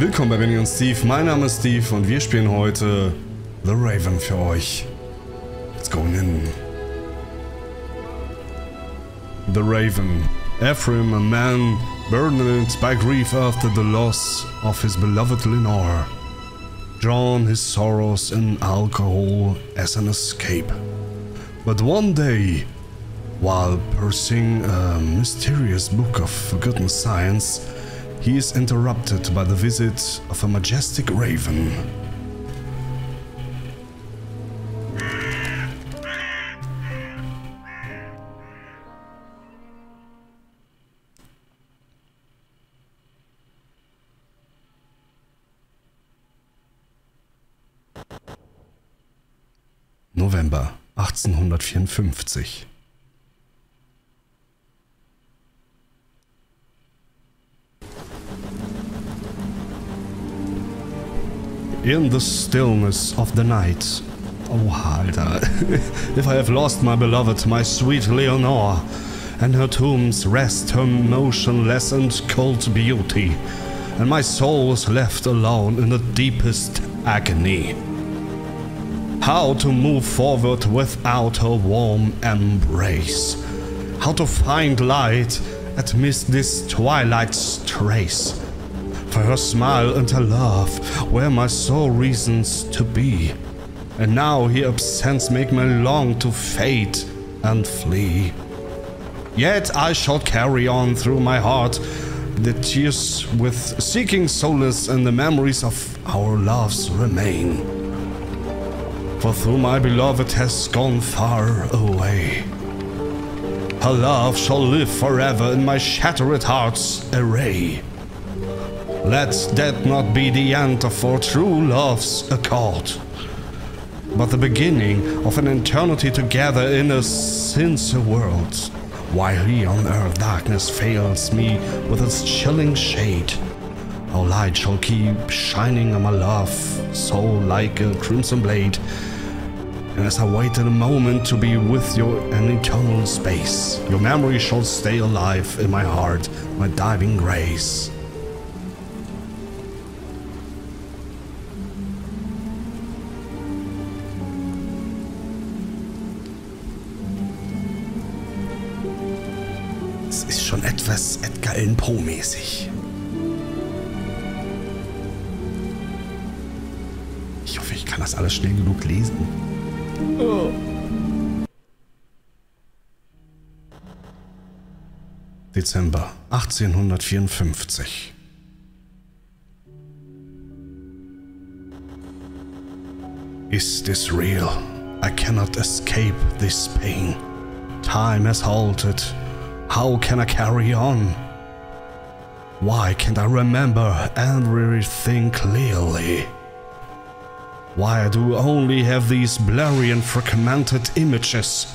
Willkommen bei Benny und Steve, mein Name ist Steve und wir spielen heute The Raven für euch. Let's go in. The Raven. Ephraim, a man burdened by grief after the loss of his beloved Lenore, drawn his sorrows in alcohol as an escape. But one day, while pursuing a mysterious book of forgotten science, he is interrupted by the visit of a majestic raven. November 1854. In the stillness of the night. Oh, Alter. If I have lost my beloved, my sweet Leonore, and her tombs rest her motionless and cold beauty, and my soul was left alone in the deepest agony. How to move forward without her warm embrace? How to find light amidst this twilight's trace? For her smile and her love were my sole reasons to be, and now her absence make me long to fade and flee. Yet I shall carry on through my heart the tears with seeking solace, and the memories of our loves remain. For through my beloved has gone far away, her love shall live forever in my shattered heart's array. Let that not be the end of our true love's accord, but the beginning of an eternity together in a sincere world, while here on earth darkness veils me with its chilling shade. Our light shall keep shining on my love, so like a crimson blade, and as I wait in a moment to be with you in eternal space, your memory shall stay alive in my heart, my divine grace. Schon etwas Edgar Allan Poe mäßig. Ich hoffe, ich kann das alles schnell genug lesen. Oh. Dezember 1854. Is this real? I cannot escape this pain. Time has halted. How can I carry on? Why can't I remember everything clearly? Why do I only have these blurry and fragmented images?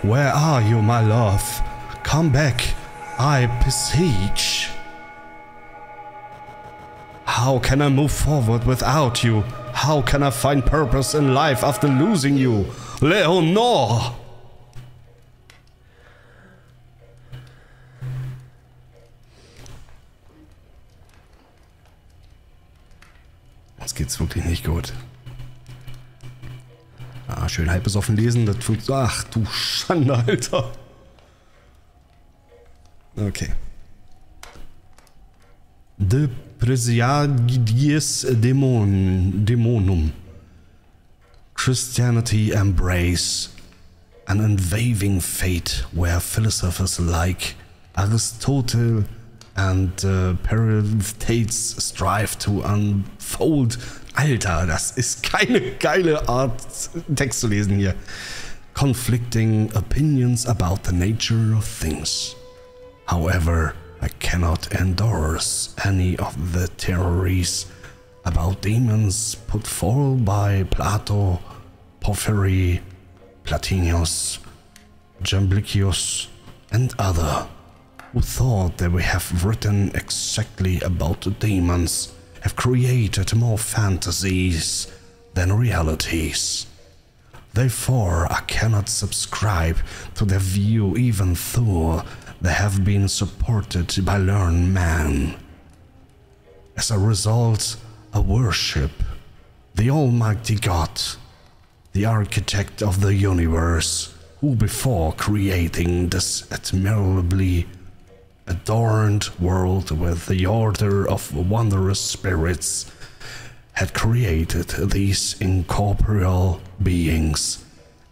Where are you, my love? Come back, I beseech. How can I move forward without you? How can I find purpose in life after losing you? Leonore! Uns geht's wirklich nicht gut. Ah, schön halb besoffen lesen, das tut... Ach, du Schande, Alter. Okay. De presidies demonum. Christianity embrace an unwavering fate where philosophers like Aristotle and Parastates strive to unfold. Alter, das ist keine geile Art, Text zu lesen hier. Conflicting opinions about the nature of things. However, I cannot endorse any of the theories about demons put forth by Plato, Porphyry, Plotinus, Jamblichus, and others, who thought that we have written exactly about the demons, have created more fantasies than realities. Therefore, I cannot subscribe to their view even though They have been supported by learned man. As a result, a worship, the Almighty God, the architect of the universe, who before creating this admirably adorned world with the order of wondrous spirits, had created these incorporeal beings,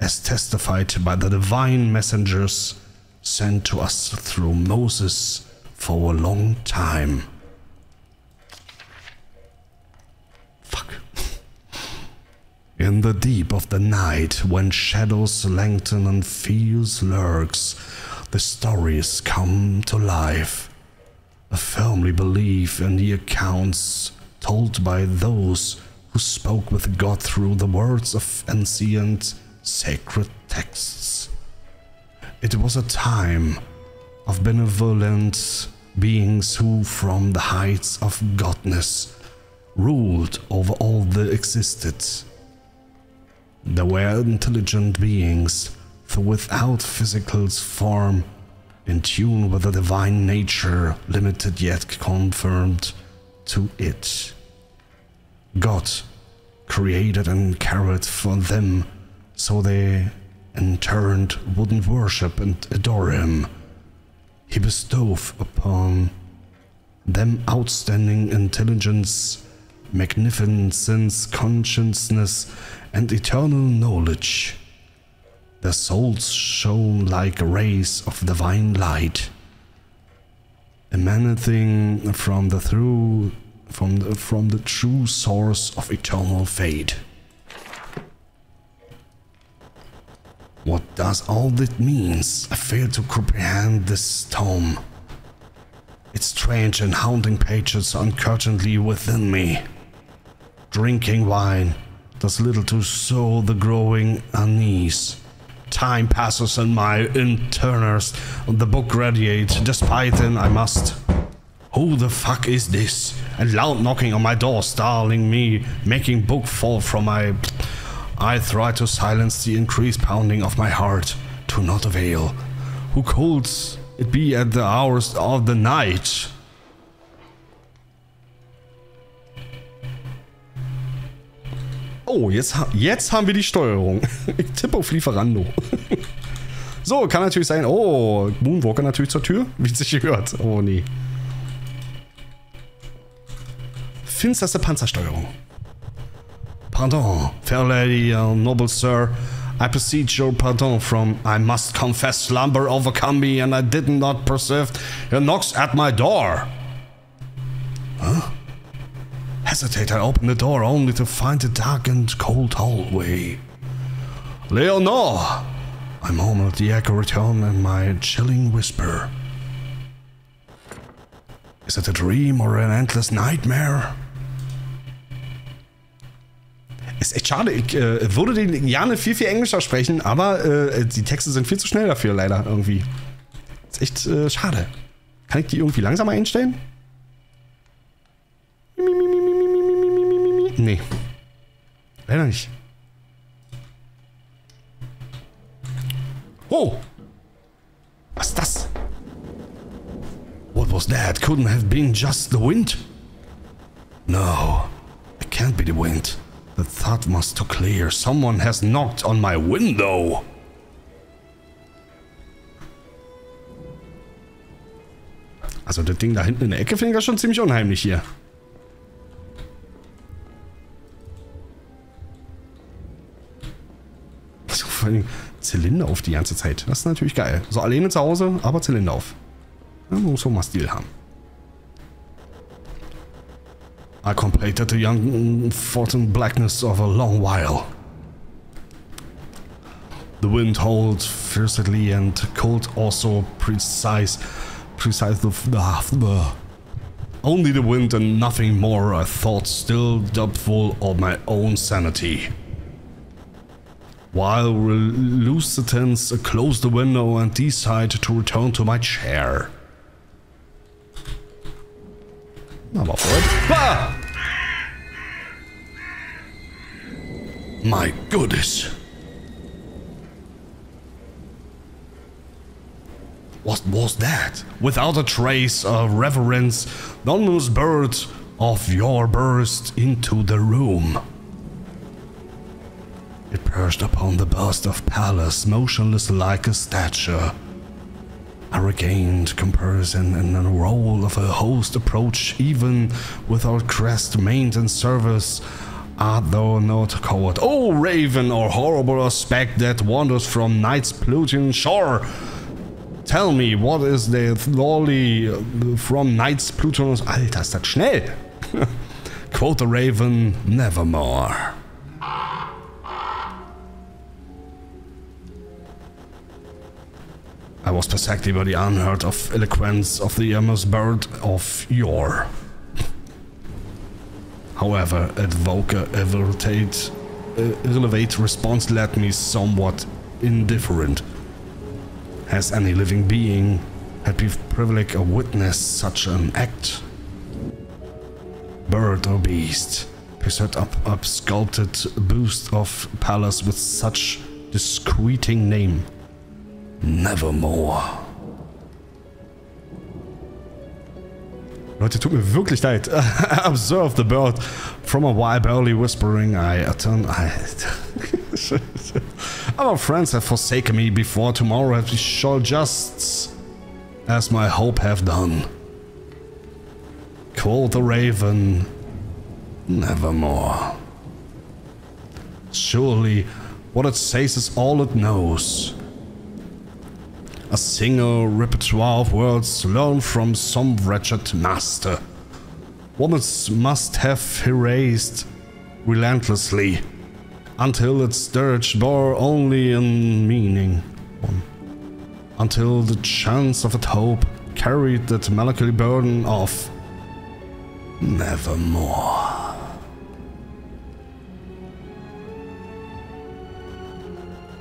as testified by the divine messengers sent to us through Moses for a long time. Fuck. In the deep of the night, when shadows lengthen and fears lurks, the stories come to life. I firmly believe in the accounts told by those who spoke with God through the words of ancient sacred texts. It was a time of benevolent beings who, from the heights of godness, ruled over all that existed. They were intelligent beings, though without physical form, in tune with the divine nature, limited yet confirmed to it. God created and cared for them, so they in turn wouldn't worship and adore him. He bestowed upon them outstanding intelligence, magnificence, consciousness, and eternal knowledge. Their souls shone like rays of divine light, emanating from the true source of eternal fate. What does all that means? I fail to comprehend this tome. Its strange and haunting pages are uncurtainly within me. Drinking wine does little to soothe the growing unease. Time passes in my internals. The book radiates. Despite it, I must. Who the fuck is this? A loud knocking on my door, startling me, making book fall from my... I try to silence the increased pounding of my heart, to not avail. Who could it be at the hours of the night? Oh, jetzt haben wir die Steuerung. Ich tippe auf Lieferando. So, kann natürlich sein. Oh, Moonwalker natürlich zur Tür, wie es sich gehört. Oh, nee. Finsterste Panzersteuerung. Pardon, fair lady, noble sir, I beseech your pardon from, I must confess, slumber overcome me and I did not perceive your knocks at my door. Huh? Hesitate, I opened the door only to find a dark and cold hallway. Lenore! I murmured the echo return in my chilling whisper. Is it a dream or an endless nightmare? Ist echt schade, ich würde den Jane viel englischer sprechen, aber die Texte sind viel zu schnell dafür, leider, irgendwie. Ist echt schade. Kann ich die irgendwie langsamer einstellen? Nee. Leider nicht. Oh! Was ist das? What was that? Couldn't have been just the wind? No, it can't be the wind. The thought must be clear. Someone has knocked on my window. Also das Ding da hinten in der Ecke finde ich schon ziemlich unheimlich hier. So, vor allem Zylinder auf die ganze Zeit. Das ist natürlich geil. So alleine zu Hause, aber Zylinder auf. Ja, muss so mal Stil haben. I contemplated the young forgotten blackness of a long while. The wind howled fiercely and cold, also precise of the only the wind and nothing more. I thought, still doubtful of my own sanity. While reluctance, I closed the window and decided to return to my chair. Aber voll. Ah! My goodness. What was that? Without a trace of reverence, the ominous bird of yore burst into the room. It perched upon the bust of Pallas, motionless like a statue. I regained comparison and the role of a host approach, even without crest, maint, and service. Art thou not coward, O raven, or horrible aspect that wanders from night's Plutonian shore? Tell me, what is the lolly from night's Plutonian... Alter, ist das schnell! Quote the raven, nevermore. I was perfected by the unheard of eloquence of the enormous bird of yore. However, its irrelevant response left me somewhat indifferent. Has any living being had the privilege of witness such an act? Bird or beast, pursued up sculpted bust of Pallas with such discreting name. Nevermore. Leute, tut mir wirklich leid. I observed the bird from a while, barely whispering. Our friends have forsaken me before tomorrow shall, just as my hope have done. Quoth the raven, nevermore. Surely, what it says is all it knows. A single repertoire of words learned from some wretched master. Woman must have erased relentlessly until its dirge bore only a meaning. Until the chance of its hope carried that melancholy burden off. Nevermore.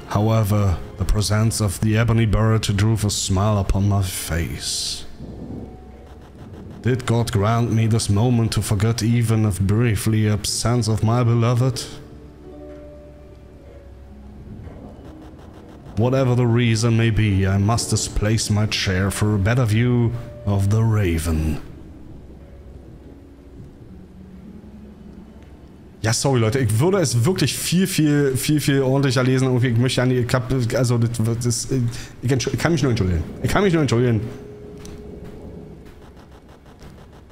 However, the presence of the ebony bird drew a smile upon my face. Did God grant me this moment to forget even if briefly the absence of my beloved? Whatever the reason may be, I must displace my chair for a better view of the raven. Ja, sorry Leute, ich würde es wirklich viel ordentlicher lesen. Und ich möchte eigentlich, also ich kann mich nur entschuldigen.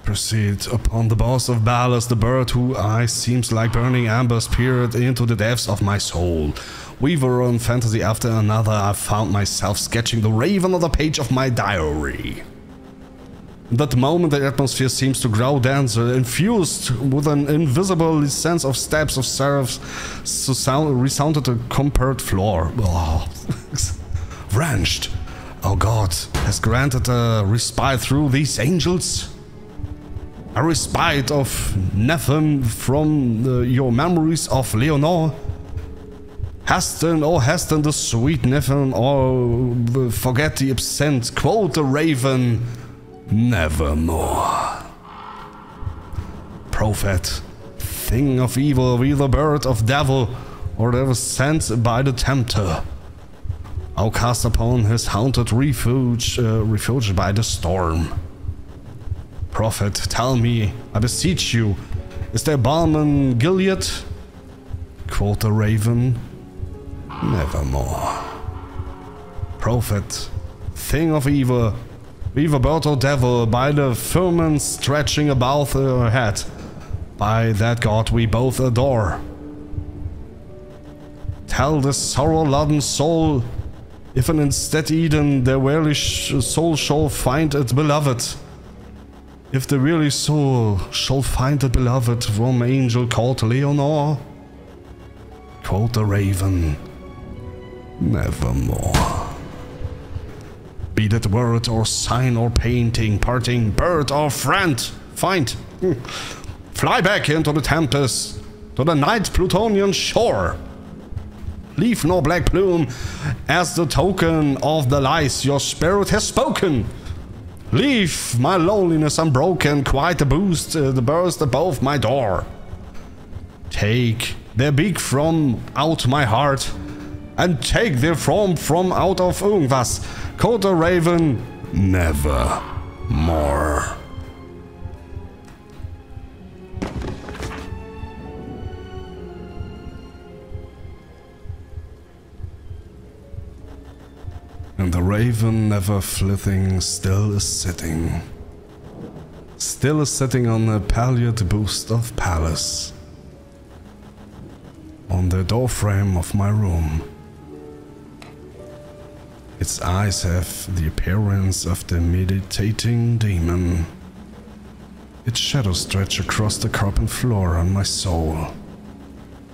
Proceed upon the boss of Ballast, the bird who I seems like burning amber spirit into the depths of my soul. Weaver on fantasy after another, I found myself sketching the raven on the page of my diary. At that moment the atmosphere seems to grow denser, infused with an invisible sense of steps of seraphs resounded a compared floor. Oh. Wrenched! Oh God, has granted a respite through these angels? A respite of Nephilim from your memories of Lenore? Hasten the sweet Nephilim, or forget the absent, quote the raven. Nevermore. Prophet, thing of evil, either bird of devil, or that was sent by the tempter, outcast upon his haunted refuge, by the storm. Prophet, tell me, I beseech you, is there balm in Gilead? Quoth the raven, nevermore. Prophet, thing of evil, Weaver bird or devil, by the firmament stretching above her head, by that God we both adore. Tell this sorrow-laden soul, if an instead Eden the weary soul shall find it beloved. If the weary soul shall find it beloved from angel called Lenore. Quoth the raven, nevermore. Be that word or sign or painting, parting, bird or friend, find. Fly back into the tempest, to the night Plutonian shore. Leave no black plume as the token of the lies your spirit has spoken. Leave my loneliness unbroken, quite a boost, the burst above my door. Take their beak from out my heart, and take their form from out of irgendwas. Called the Raven, never more. And the raven, never flitting, still is sitting on the palliate boost of Pallas, on the doorframe of my room. Its eyes have the appearance of the meditating demon. Its shadows stretch across the carpet floor on my soul.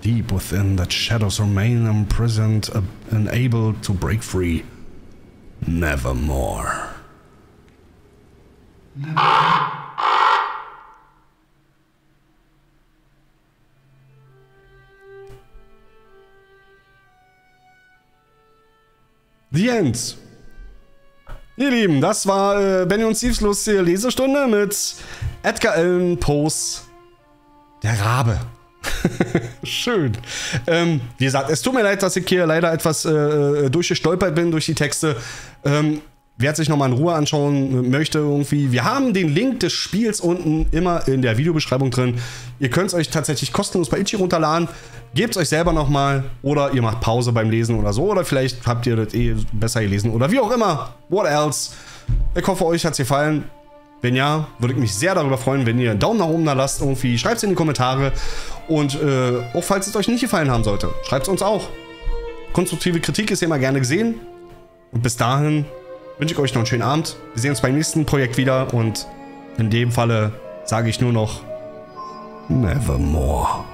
Deep within that, shadows remain imprisoned, unable to break free. Nevermore. Never. The End. Ihr Lieben, das war Benny und Steves lustige Lesestunde mit Edgar Allan Poes Der Rabe. Schön. Wie gesagt, es tut mir leid, dass ich hier leider etwas durchgestolpert bin durch die Texte. Wer sich nochmal in Ruhe anschauen möchte irgendwie. Wir haben den Link des Spiels unten immer in der Videobeschreibung drin. Ihr könnt es euch tatsächlich kostenlos bei Itch.io runterladen. Gebt es euch selber nochmal. Oder ihr macht Pause beim Lesen oder so. Oder vielleicht habt ihr das eh besser gelesen. Oder wie auch immer. What else? Ich hoffe, euch hat es gefallen. Wenn ja, würde ich mich sehr darüber freuen, wenn ihr einen Daumen nach oben da lasst. Irgendwie schreibt es in die Kommentare. Und auch falls es euch nicht gefallen haben sollte, schreibt es uns auch. Konstruktive Kritik ist ja immer gerne gesehen. Und bis dahin wünsche ich euch noch einen schönen Abend. Wir sehen uns beim nächsten Projekt wieder. Und in dem Falle sage ich nur noch Nevermore.